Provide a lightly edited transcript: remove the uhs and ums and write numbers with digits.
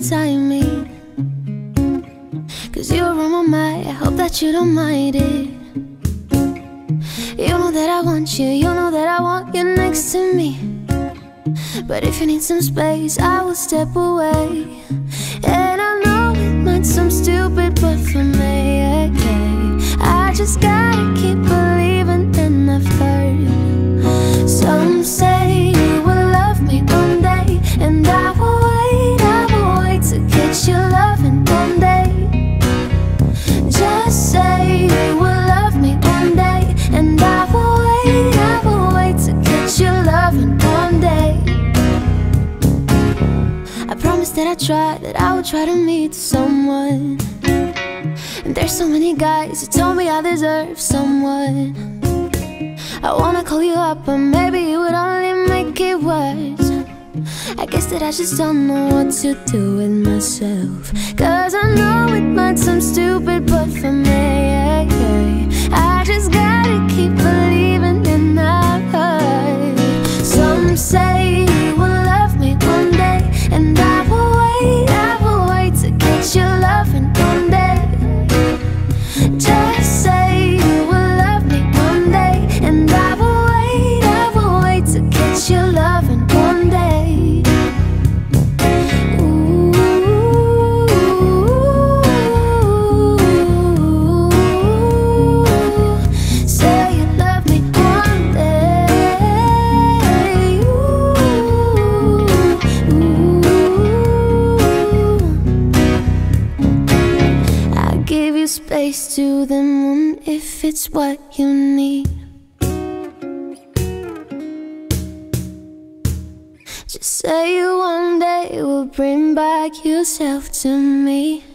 inside me, 'cause you were on my mind. I hope that you don't mind it. You know that I want you, you know that I want you next to me, but if you need some space, I will step away. And I know it might sound stupid, but for me, okay, I just gotta keep believing in the fire. Some say you will love me one day, and I will wait to catch your loving one day. Just say you will love me one day, and I will wait to catch your loving one day. I promise that I tried, that I will try to meet someone. And there's so many guys who told me I deserve someone. I wanna call you up, but maybe you would only make it worse. I guess that I just don't know what to do with myself, 'cause I know it might sound stupid, but for me, I just gotta keep believing in our heart. Some say you will love me one day, and I will wait to get your loving one day. Just say you will love me one day, and I will wait to get your loving one day. Ooh, say you love me one day. Ooh, I give you space to the moon if it's what you need. Just say you one day will bring back yourself to me.